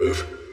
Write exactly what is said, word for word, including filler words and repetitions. Move.